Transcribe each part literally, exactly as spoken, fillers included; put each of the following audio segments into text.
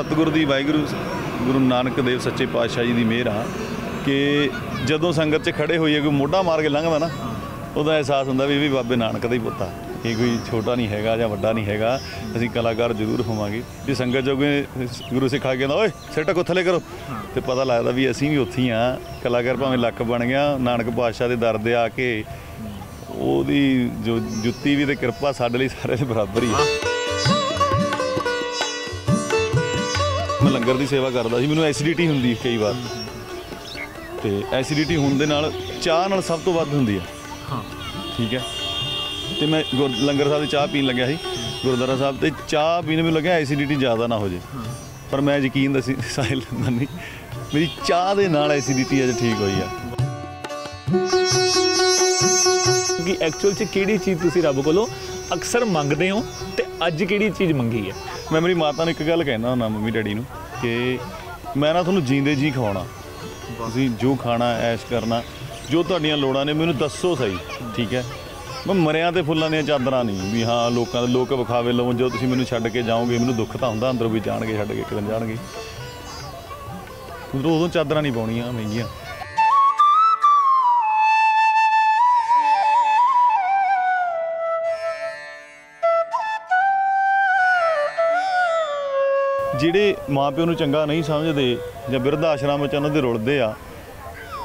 सतगुर दी वाहिगुरू गुरु नानक देव सच्चे पातशाह जी की मेहर हाँ कि जदों संगत च खड़े होइए कोई मोढ़ा मार के लंघदा ना उहदा एहसास हुंदा भी बाबे नानक दा ही पुत्त आ, ये कोई छोटा नहीं हैगा जां वड्डा नहीं हैगा, असीं कलाकार जरूर होवांगे। जे संगत जोगे गुरु सिखा के ओए सेटा को थले करो तो पता लगता भी असीं भी उत्थे ही हाँ, कलाकार भावें लख बन गया नानक पातशाह दे दर दे आके ओहदी जो जुत्ती भी ते किरपा साडे लई सारे दे बराबर ही है। मैं लंगर की सेवा करता सी, मैनूं एसीडिटी हुंदी कई बार ते एसीडिटी होण दे नाल चाह नाल सब तो वध हुंदी है, ठीक है। तो मैं गुर लंगर साहब की चाह पीन लग्या ही गुरुद्वारा साहब तो चाह पीने में लग्या एसीडिटी ज़्यादा ना हो जाए, पर मैं यकीन दसी साहिल मानी मेरी चाह के नाल एसीडिटी अज ठीक हुई है। कि एक्चुअल च किहड़ी चीज़ तुसीं रब कोलों अक्सर मंगते हो तो अज किहड़ी चीज़ मंगी है? मैं मेरी माता ने एक गल कहना हुंदा मम्मी डैडी नूं कि मैं ना तुहानूं जींदे जी खवाउणा, तुसीं जो खाना ऐश करना जो तुहाडीआं लोड़ां ने मैनूं दस्सो सही, ठीक है। मैं मरिया तो फुलों दी चादरां नहीं भी हाँ लोगों लोग विखावे लवो, जो तुसीं मैनूं छड्ड के जाओगे मैनूं दुख तो होंदा अंदरों भी जाणगे छड्ड के एक दिन जाणगे उधरों उदों चादरां नहीं पाउणियां महंगियां। जिहड़े माँ प्यो नूं चंगा नहीं समझदे जां बिरध आश्रम च उन्हां दे रुलदे आ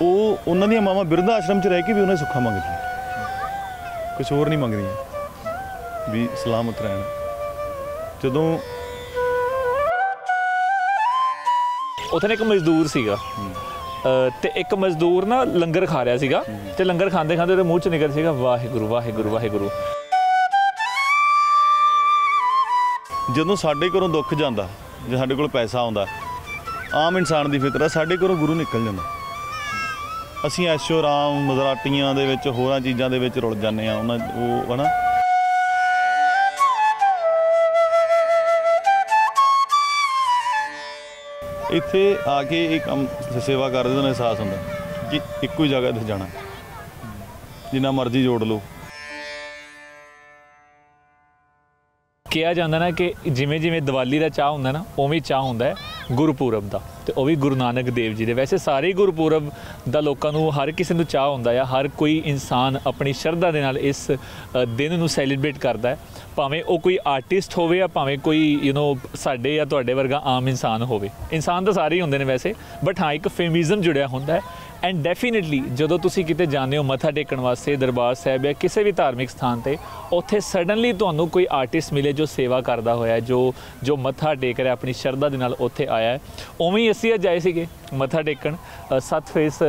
ओह उन्हां दीआं मावां बिरध आश्रम च रह के भी उन्हां सुखा मंगदियां कुछ होर नहीं मंगदियां भी सलामत रहन। जदों उत्थे एक मजदूर सीगा ते एक मजदूर ना लंगर खा रहा सीगा ते लंगर खाते खाते मूँह च निकल सीगा वाहिगुरू वाहिगुरू वाहिगुरू। जदों साडे घरों दुख जांदा जे साडे कोल पैसा आउंदा आम इंसान की फितरत साडे घरों गुरू निकल जांदा, असीं ऐशो आराम मजराटियां दे विच होरां चीज़ां दे विच रुल जाने आ उन्हां ओह है ना। इत्थे आके एक सेवा करदे तां एहसास हुंदा कि इक्को ही जगह ते जाना जिन्ना मर्जी जोड़ लो। ਕਿਹਾ ਜਾਂਦਾ ਨਾ कि ਜਿਵੇਂ ਜਿਵੇਂ ਦੀਵਾਲੀ ਦਾ ਚਾਹ ਹੁੰਦਾ ਨਾ ਉਵੇਂ ਚਾਹ ਹੁੰਦਾ ਹੈ ਗੁਰਪੁਰਬ ਦਾ, ਤੇ ਉਹ ਵੀ ਗੁਰੂ ਨਾਨਕ ਦੇਵ ਜੀ ਦੇ। ਵੈਸੇ ਸਾਰੇ ਗੁਰਪੁਰਬ ਦਾ ਲੋਕਾਂ ਨੂੰ ਹਰ ਕਿਸੇ ਨੂੰ ਚਾਹ ਹੁੰਦਾ ਆ, ਹਰ ਕੋਈ ਇਨਸਾਨ ਆਪਣੀ ਸ਼ਰਧਾ ਦੇ ਨਾਲ ਇਸ ਦਿਨ ਨੂੰ ਸੈਲੀਬ੍ਰੇਟ ਕਰਦਾ ਹੈ, ਭਾਵੇਂ ਉਹ ਕੋਈ ਆਰਟਿਸਟ ਹੋਵੇ ਜਾਂ ਭਾਵੇਂ ਕੋਈ ਯੂ نو ਸਾਡੇ ਜਾਂ ਤੁਹਾਡੇ ਵਰਗਾ ਆਮ ਇਨਸਾਨ ਹੋਵੇ। ਇਨਸਾਨ ਤਾਂ ਸਾਰੇ ਹੀ ਹੁੰਦੇ ਨੇ ਵੈਸੇ, ਬਟ ਹਾਂ ਇੱਕ ਫੇਮਿਜ਼ਮ ਜੁੜਿਆ ਹੁੰਦਾ ਹੈ। ਐਂਡ ਡੈਫੀਨਿਟਲੀ ਜਦੋਂ ਤੁਸੀਂ ਕਿਤੇ ਜਾਂਦੇ ਹੋ ਮੱਥਾ ਟੇਕਣ ਵਾਸਤੇ ਦਰਬਾਰ ਸਾਹਿਬ ਜਾਂ ਕਿਸੇ ਵੀ ਧਾਰਮਿਕ ਸਥਾਨ 'ਤੇ ਉੱਥੇ ਸਡਨਲੀ ਤੁਹਾਨੂੰ ਕੋਈ ਆਰਟਿਸਟ ਮਿਲੇ ਜੋ ਸੇਵਾ ਕਰਦਾ ਹੋਇਆ ਜੋ ਜੋ ਮੱਥਾ ਟੇਕ ਰਿਹਾ ਆਪਣੀ ਸ਼ਰਧਾ ਦੇ ਨਾਲ ਉੱਥੇ ਆਇਆ। ਉਵੇਂ ਹੀ ਅਸੀਂ ਅੱਜ ਆਏ ਸੀਗੇ ਮੱਥਾ ਟੇਕਣ ਸੱਤ ਫੇਸ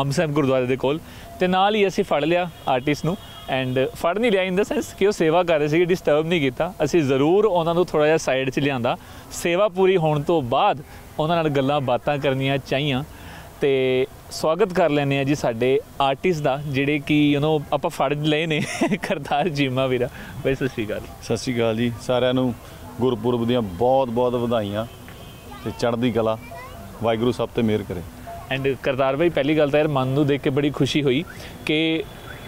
ਅੰਬ ਸਾਹਿਬ ਗੁਰਦੁਆਰੇ ਦੇ ਕੋਲ, ਤੇ ਨਾਲ ਹੀ ਅਸੀਂ ਫੜ ਲਿਆ ਆਰਟਿਸਟ ਨੂੰ। ਐਂਡ ਫੜ ਨਹੀਂ ਲਿਆ ਇਨ ਦ ਸੈਂਸ ਕਿ ਉਹ ਸੇਵਾ ਕਰ ਰਹੇ ਸੀਗੇ, ਡਿਸਟਰਬ ਨਹੀਂ ਕੀਤਾ, ਅਸੀਂ ਜ਼ਰੂਰ ਉਹਨਾਂ ਨੂੰ ਥੋੜ੍ਹਾ ਜਿਹਾ ਸਾਈਡ 'ਚ ਲਿਆਂਦਾ। ਸੇਵਾ ਪੂਰੀ ਹੋਣ ਤੋਂ ਬਾਅਦ ਉਹਨਾਂ ਨਾਲ ਗੱਲਾਂ ਬਾਤਾਂ ਕਰਨੀਆਂ ਚਾਹੀਆਂ। ਤੇ ਸਵਾਗਤ ਕਰ ਲੈਂਦੇ ਹਾਂ ਜੀ ਸਾਡੇ ਆਰਟਿਸਟ ਦਾ ਜਿਹੜੇ ਕਿ ਯੂ نو ਆਪਾਂ ਫੜ ਲਏ ਨੇ ਕਰਤਾਰ ਚੀਮਾ ਵੀਰਾ। ਬਈ ਸਤਿ ਸ਼੍ਰੀ ਅਕਾਲ। ਸਤਿ ਸ਼੍ਰੀ ਅਕਾਲ ਜੀ ਸਾਰਿਆਂ ਨੂੰ ਗੁਰਪੁਰਬ ਦੀਆਂ ਬਹੁਤ ਬਹੁਤ ਵਧਾਈਆਂ ਤੇ ਚੜ੍ਹਦੀ ਕਲਾ, ਵਾਹਿਗੁਰੂ ਸਭ ਤੇ ਮਿਹਰ ਕਰੇ। ਐਂਡ ਕਰਤਾਰ ਬਾਈ ਪਹਿਲੀ ਗੱਲ ਤਾਂ ਯਾਰ ਮਨ ਨੂੰ ਦੇਖ ਕੇ ਬੜੀ ਖੁਸ਼ੀ ਹੋਈ ਕਿ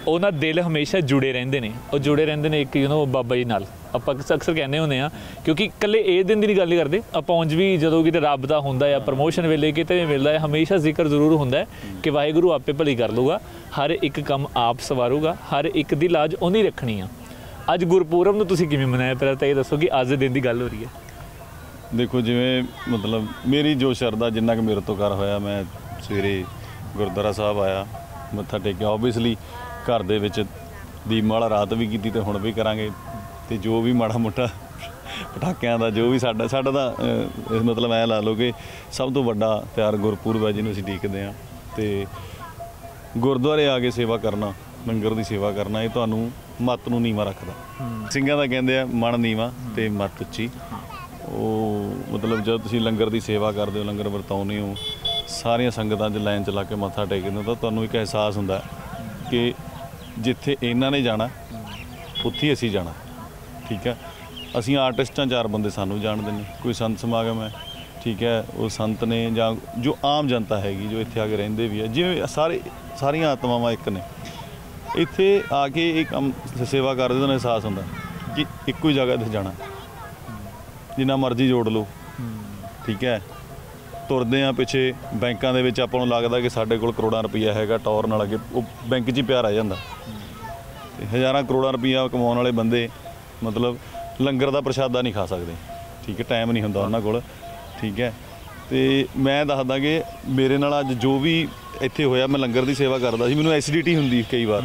ਉਹਨਾਂ ਦਿਲ ਹਮੇਸ਼ਾ ਜੁੜੇ ਰਹਿੰਦੇ ਨੇ, ਉਹ ਜੁੜੇ ਰਹਿੰਦੇ ਨੇ ਇੱਕ ਯੂ نو ਬਾਬਾ ਜੀ ਨਾਲ। ਆਪਾਂ ਅਕਸਰ ਕਹਿੰਦੇ ਹੁੰਦੇ ਹਾਂ ਕਿਉਂਕਿ ਇਕੱਲੇ ਇਹ ਦਿਨ ਦੀ ਨਹੀਂ ਗੱਲ ਕਰਦੇ, ਆਪਾਂ ਉਂਝ ਵੀ ਜਦੋਂ ਕਿਤੇ ਰੱਬ ਦਾ ਹੁੰਦਾ ਜਾਂ ਪ੍ਰਮੋਸ਼ਨ ਵੇਲੇ ਕਿਤੇ ਵੀ ਮਿਲਦਾ ਹੈ ਹਮੇਸ਼ਾ ਜ਼ਿਕਰ ਜ਼ਰੂਰ ਹੁੰਦਾ ਕਿ ਵਾਹਿਗੁਰੂ ਆਪੇ ਭਲੀ ਕਰ ਲੂਗਾ, ਹਰ ਇੱਕ ਕੰਮ ਆਪ ਸਵਾਰੂਗਾ, ਹਰ ਇੱਕ ਦੀ ਲਾਜ ਉਹਨੇ ਰੱਖਣੀ ਆ। ਅੱਜ ਗੁਰਪੁਰਬ ਨੂੰ ਤੁਸੀਂ ਕਿਵੇਂ ਮਨਾਇਆ ਪਹਿਲਾਂ ਤਾਂ ਇਹ ਦੱਸੋ ਕਿ ਅੱਜ ਦੇ ਦਿਨ ਦੀ ਗੱਲ ਹੋ ਰਹੀ ਹੈ? ਦੇਖੋ ਜਿਵੇਂ ਮਤਲਬ ਮੇਰੀ ਜੋ ਸ਼ਰਧਾ ਜਿੰਨਾ ਕੁ ਮੇਰੇ ਤੋਂ ਕਰ ਹੋਇਆ ਮੈਂ ਸਵੇਰੇ ਗੁਰਦੁਆਰਾ ਸਾਹਿਬ ਆਇਆ ਮੱਥਾ ਟੇਕਿਆ, ਓਬਵੀਅਸਲੀ घर दे विच दीपमाला रात भी की तो हुण भी करांगे ते जो भी माड़ा मोटा पटाकियां दा जो भी साडा साडा दा मतलब ऐ ला लो कि सब तो वड्डा त्यार गुरपुरब है जिन्हों असीं टीकदे आं। ते गुरुद्वारे आ के सेवा करना लंगर दी सेवा करना ये तुहानूं मत नूं नीवा रखदा। सिंघां दा कहंदे आ मन नीवा ते मत उच्ची, ओह मतलब जद तुसीं लंगर दी सेवा करदे हो लंगर वरताउने हो सारियां संगतां च लाइन च ला के मत्था टेकदे हो तां तुहानूं इक अहसास हुंदा कि जिथे इन्हों ने जाना उत्थे असी जाना, ठीक है। असी आर्टिस्टां चार बंदे सानू जानते हैं, कोई संत समागम है, ठीक है, वो संत ने जां जो आम जनता हैगी जो इत्थे आके रहिंदे भी है जिवें सारे सारियां आत्मावां एक ने इत्थे आके एक सेवा करदे तां एहसास हुंदा कि इक्को ही जगह ते जाना जिन्ना मर्जी जोड़ लो ठीक है। तुरदे आ पिछे बैंकों के आप लगता कि साढ़े को करोड़ों रुपया हैगा, टौर नाल अगे बैंक च ही प्यार आ जाता। हज़ारों करोड़ों रुपया कमाने वाले बंदे मतलब लंगर का प्रशादा नहीं खा सकते, ठीक है, टाइम नहीं होंदा उन्हां कोल, ठीक है। तो मैं दसदा कि मेरे नाल अज जो भी इत्थे होया मैं लंगर की सेवा करता सी, मैनूं एसीडिटी हुंदी कई बार,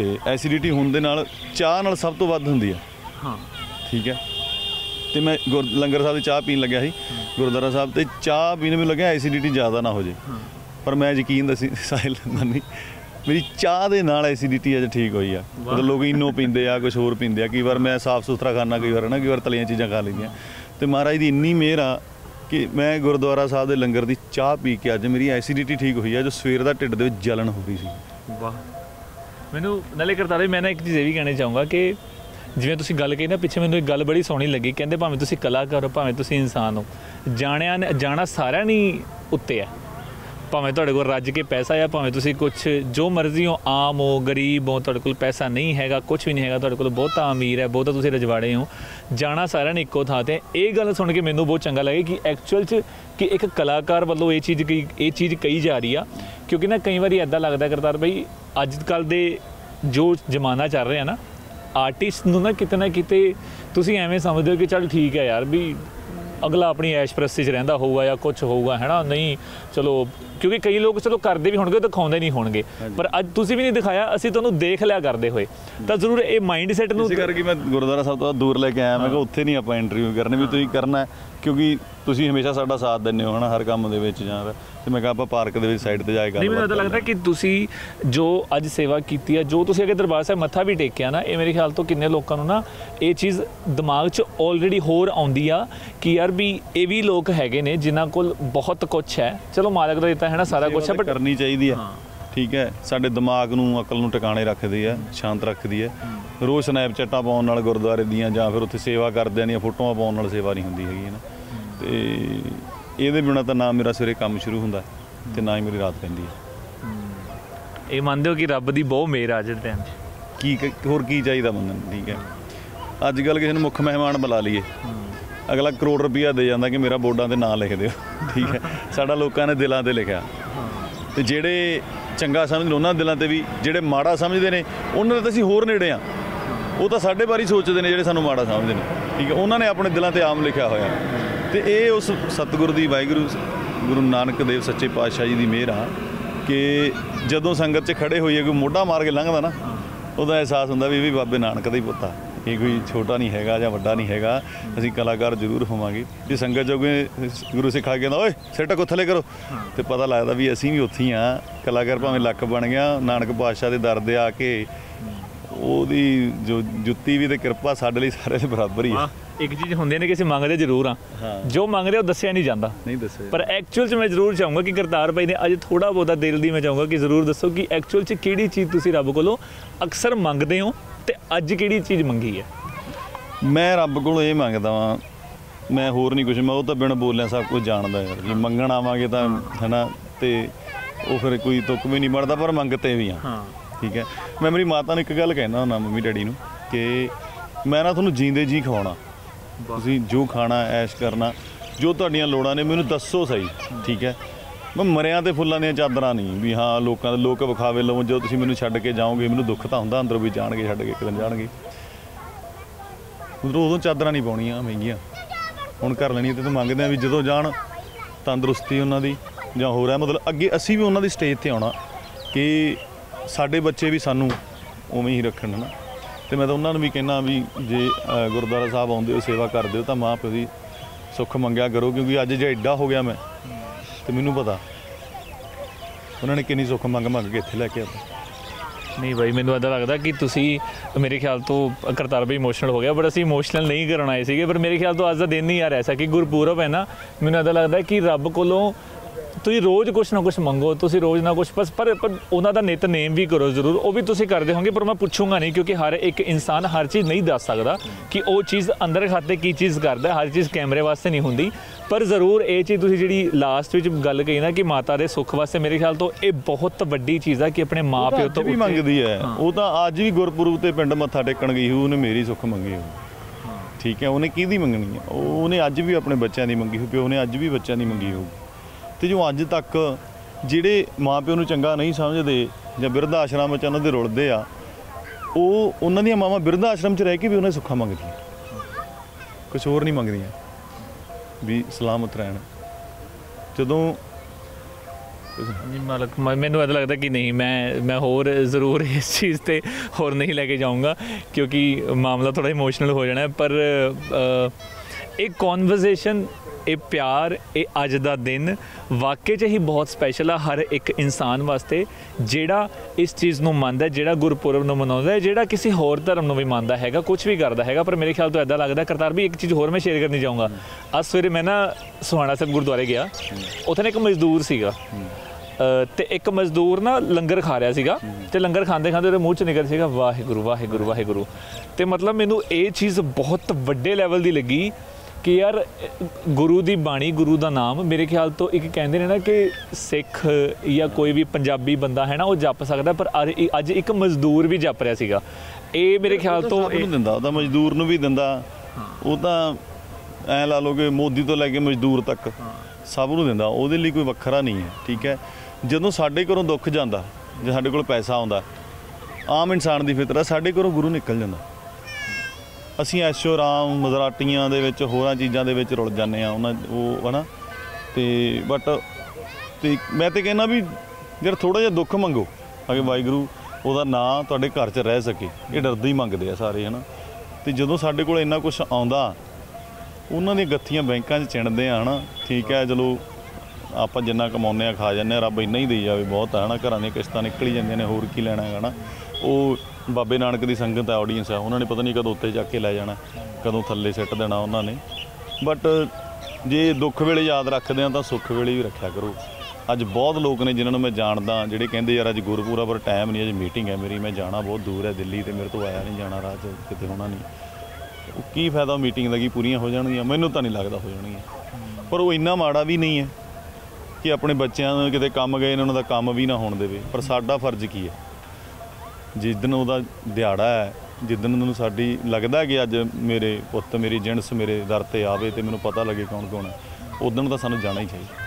तो एसीडिटी होने नाल चाह नाल सब तो वध हुंदी है, हाँ ठीक है। तो मैं गुर लंगर साहब की चाह पीन लग्या सी गुरुद्वारा साहब, तो चाह पीने में लगे एसीडिटी ज़्यादा ना हो जाए, पर मैं यकीन दसी साहिल मानी मेरी चाह के नाल एसीडिटी अज ठीक हुई है। मतलब लोग इनो पींदे आ, कुछ होर पींदे आ, कई बार मैं साफ सुथरा खाना, कई बार है ना, कई बार तलियां चीज़ां खा लैंदियां। तो महाराज की इन्नी मेहर आ कि मैं गुरुद्वारा साहब के लंगर की चाह पी के अज मेरी एसीडिटी ठीक हुई है, जो सवेर का ढिड दे विच जलन हो रही सी। वाह, मैनूं नाले करतारे मैं ना एक चीज़ ये भी कहना चाहूँगा कि जिवें तुसीं गल कही ना पिछे, मैनूं एक गल बड़ी सोहनी लगी, कहंदे भावें तुसीं कलाकार हो भावें तुसीं इंसान हो, जाणिया जाणा सारिआं नहीं उत्ते आ, भावें तुहाडे कोल रज के पैसा आ, भावें तुसीं कुछ जो मर्जी हो, आम हो गरीब हो, तुहाडे कोल पैसा नहीं हैगा, कुछ भी नहीं हैगा, तुहाडे कोल बहुता अमीर है, बहुता तुसीं रजवाड़े हो, जाणा सारिआं ने इक्को थां ते। इह गल सुण के मैनूं बहुत चंगा लगे कि एक्चुअल च कि एक कलाकार वल्लों इह चीज़ की इह चीज़ कही जा रही आ, क्योंकि ना कई बार इदां लगदा करतार भाई अज कल दे जो जमाना चल रहा ना आर्टिस्ट नूं ना कितना किते तुसीं एवें समझदे हो कि चल ठीक है यार भी अगला अपनी ऐश परस्ती च रहिंदा होगा या कुछ होगा है ना, नहीं चलो क्योंकि कई लोग चलो करते भी होणगे दिखाउंदे नहीं होणगे, पर अज तुसीं भी नहीं दिखाया असीं तुहानूं देख लिया करदे होए, तां जरूर ये माइंड सैट नूं इस करके मैं गुरुद्वारा साहिब तो दूर लेके आया। मैं कहा उत्थे नहीं आपां इंटरव्यू करने भी तुसीं करना, क्योंकि तुसीं हमेशा साडा साथ दिंदे हो है ना हर काम दे विच, जां ते मैं कहा आपां पार्क दे विच साइड ते जाएगा। मैनूं ऐसा लगदा कि तुसीं जो अज सेवा कीती है, जो तुसीं अगे दरबार साहिब मत्था भी टेकिया ना, ये मेरे ख्याल तो किन्ने लोकां नूं ना ये चीज़ दिमाग च ऑलरेडी होर आउंदी आ कि यार भी ये भी लोग हैगे ने जिन्हां कोल बहुत कुछ है, चलो मालक दा दित्ता है ना सारा कुछ है, पर करनी चाहिदी है, ठीक है। साडे दिमाग नूं अकल नूं टिकाणे रखदी है, शांत रखदी है। रोज़ स्नैपचैटा पाउण नाल गुरुद्वारे दीयां जां फिर उत्थे सेवा करदियां दी फोटोआं पाउण नाल सेवा नहीं हुंदी हैगी ना, ते इहदे बिना तां ना मेरा सवेरे काम शुरू हुंदा ते ना ही मेरी रात पैंदी है। इह मंनदे हो कि रब दी बहुत मेहर आ जांदी है, की होर की चाहीदा मंगण, ठीक है। अज कल किसी नूं मुख मेहमान बुला लीए अगला करोड़ रुपया दे जांदा कि मेरा बोर्डां ते नाम लिख दिओ, ठीक है। साडा लोकां ने दिलां ते लिखिआ, ते जिहड़े चंगा समझदे उन्हां दिलां ते भी, जिहड़े माड़ा समझदे ने उन्हां दे तां असीं होर नेड़े आ, वो तो साढ़े बारे सोचते हैं जो सूँ माड़ा समझते हैं, ठीक है। उन्होंने अपने दिलों से आम लिखा होया, तो ये उस सतगुरु की वाहगुरु गुरु नानक देव सच्चे पातशाह जी की मेहर आ कि जदों संगत च खड़े होइए कोई मोढ़ा मार के लंघता ना, उदा एहसास होंदा भी बाबे नानक दा ही पुत्त आ, ये कोई छोटा नहीं हैगा जां वड्डा नहीं हैगा, असीं कलाकार जरूर होवांगे। जे संगत जोगे गुरु सिखा के आंदा ओए सिट को थले करो, तो पता लगता भी असीं भी उत्थे ही हाँ, कलाकार भावें लख बन गया नानक पातशाह के दर दे आके ਉਹਦੀ जो जुत्ती भी तो कृपा साढ़े लिए सारे बराबर ही है। एक चीज़ होंदी ने कि असीं मंगदे जरूर हाँ, जो मंगदे वो दस्सिया नहीं जांदा, नहीं दस्सिया, पर एक्चुअल च मैं जरूर चाहूँगा कि करतार भाई ने अज थोड़ा बहुत दिल दी मैं चाहूँगा कि जरूर दसो कि एक्चुअल च किहड़ी चीज़ तुसीं रब कोलों अक्सर मंगदे हो ते अज किहड़ी चीज़ मंगी है। मैं रब कोलों इह मंगदा वां, मैं होर नहीं कुछ, मैं वो तो बिना बोलिया सब कुछ जाणदा यार, जे मंगण आवांगे तां है ना ते वो फिर कोई तुक भी नहीं बनदा, पर मंगते भी हाँ, ठीक है। मैं मेरी माता ने एक गल कहना होना मम्मी डैडी नूं कि मैं ना तुहानूं जींदे जी खवाउणा, तुसीं जो खाना ऐश करना जो तुहाडीआं लोड़ां ने मैनूं दस्सो सही, ठीक है। मैं मरियां ते फुल्लां दियां चादरां नहीं भी हाँ लोकां दे लोक विखावे लवो, जो तुसीं मैनूं छड्ड के जाओगे मैनूं दुख तां हुंदा अंदरों भी जाणगे छड्ड के इक दिन जाणगे, उधरों उदों चादरां नहीं पाउणीआं महंगीआं हुण कर लैणीआं, ते मंगदे आ भी जदों जाण तंदुरुस्ती उन्हां दी जां होर है, मतलब अगे असीं भी उन्हां दी स्टेज ते आउणा कि साढ़े बच्चे भी सानू उवें ही रखन है ना। तो मैं तो उन्होंने भी कहना भी जे गुरुद्वारा साहब आउंदे हो सेवा करदे हो तां माँ पिओ की सुख मंगिया करो, क्योंकि अज जे एडा हो गया मैं तो मैनूं पता उन्होंने कितनी सुख मंग मंग के इत्थे लैके आया। नहीं भाई मैनूं ऐसा लगता कि तुसी मेरे ख्याल तो करतार भाई इमोशनल हो गया, बट असीं इमोशनल नहीं करन आए सीगे, पर मेरे ख्याल तो अज दा दिन ही यार ऐसा कि गुरपुरब है ना, मैनूं ऐसा लगता कि रब कोलों तुसीं रोज़ कुछ ना कुछ मंगो, तुसीं रोज़ ना कुछ बस पर पर उन्हां दा नित नेम भी करो जरूर, वो भी तुसीं करदे होंगे, पर मैं पूछूंगा नहीं क्योंकि हर एक इंसान हर चीज़ नहीं दस सकदा कि वो चीज़ अंदर खाते की चीज़ करदा, हर चीज़ कैमरे वास्ते नहीं हुंदी, पर जरूर ये चीज़ तुसीं जिहड़ी लास्ट विच गल कही ना कि माता दे सुख वास्ते मेरे ख्याल तो ये बहुत वड्डी चीज़ है कि अपने माँ प्यो तो भी मंगदी है, वो तो अज भी गुरपुरब ते पिंड मत्था टेकण गई होने मेरी सुख मंगी हो, ठीक है, उन्हें किहदी मंगनी है, उन्हें अज भी अपने बच्चों की मंगी होगी, उन्हें अज भी बच्चों की मंगी होगी। तो जो अज तक जिहड़े माँ प्यो नूं चंगा नहीं समझते जां बिरध आश्रम च उन्हां दे रुलदे आ, वो उन्हां दीआं मावां बिरध आश्रम च रह के भी उन्हें सुखा मंगदियां, कुछ होर नहीं मंगदियां भी सलामत रहण। जदों मालक मैनू ऐसा लगता कि नहीं, मैं मैं होर ज़रूर इस चीज़ पर होर नहीं लेके जाऊँगा क्योंकि मामला थोड़ा इमोशनल हो जाना है। पर एक कॉन्वर्जेसन, ये प्यार, ये अज का दिन वाकई च ही बहुत स्पैशल है हर एक इंसान वास्ते, जिहड़ा इस चीज़ नूं मानदा है, जिहड़ा गुरपुरब नूं मनाउंदा है, जिहड़ा किसी होर धर्म नूं भी मानदा हैगा, कुछ भी करदा हैगा। पर मेरे ख्याल तो ऐसा लगता करतार भी एक चीज़ होर मैं शेयर करनी चाहूँगा। अज सवेरे मैं ना सुहाणा साहब गुरुद्वारे गया, उत्थे ना एक मजदूर सीगा ते एक मजदूर ना लंगर खा रहा सीगा ते लंगर खाते खाते उहदे मूँह च निकल सीगा वाहिगुरू वाहिगुरू वाहिगुरू। तो मतलब मैनूं ये चीज़ बहुत वड्डे लैवल की लगी कि यार गुरु दी बाणी, गुरु दा नाम, मेरे ख्याल तो एक कहते हैं ना कि सिख या कोई भी पंजाबी बंदा है ना वो जप सकता, पर अज एक मजदूर भी जप रहा सीगा। ये मेरे ख्याल तो दिंदा उहदा मजदूर नूं भी दिंदा, वो तो ऐ ला लो कि मोदी तो लैके मजदूर तक सब नूं दिंदा, उहदे लई कोई वखरा नहीं है। ठीक है, जदों साडे घरों दुख जांदा जां साडे कोल पैसा आउंदा, आम इंसान दी फितरत साडे घरों गुरु निकल जांदा, असी ऐशो आराम मजराटियां दे विच होरां चीज़ां दे विच रुल जाने उन्हां ओह है ना। तो बट ते मैं तो कहना भी जरा थोड़ा जिहा दुख मंगो ताकि वाहिगुरू उहदा नां तुहाडे घर च रह सके, ये डरदे ही मंगदे आ सारे है ना। तो जदों साडे कोल इन्ना कुछ आउंदा उन्हां दी गत्थियां बैंकां च चिणदे आ है ना। ठीक है, चलो आपां जिन्ना कमाउने आ खा जाने, रब इन्ना ही देई जावे बहुत है ना, घरां दी किश्तां निकली जांदियां ने, होर की लैणा है ना। ओह बाबे नानक की संगत है, ऑडियंस है, उन्होंने पता नहीं कदों उत्ते जाके लै जाना, कदों थले सिट देना उन्होंने। बट जे दुख वेले याद रखते हैं तो सुख वेले भी रखा करो। अज बहुत लोग ने जिन्होंने मैं जानदा जिहड़े कहिंदे यार अज गुरपुरब पर टाइम नहीं, अज मीटिंग है मेरी, मैं जाना बहुत दूर है दिल्ली तो मेरे तो आया नहीं जाना, राह कितें होना नहीं, की फायदा मीटिंग का, की पूरियां हो जाणगीयां, मैनूं तो नहीं लगता हो जाणगीयां। पर वो इन्ना माड़ा भी नहीं है कि अपने बच्चों नूं कितें काम गए उन्हों का काम भी ना होण देवे। पर साडा फर्ज की है, जिस दिन उहदा दिहाड़ा है, जिस दिन उन्होंने साडी लगता कि अज मेरे पुत्त मेरी जिणस मेरे दर ते आवे ते मैनूं पता लगे कौन कौन है, उस दिन तां सानूं जाना ही चाहिए।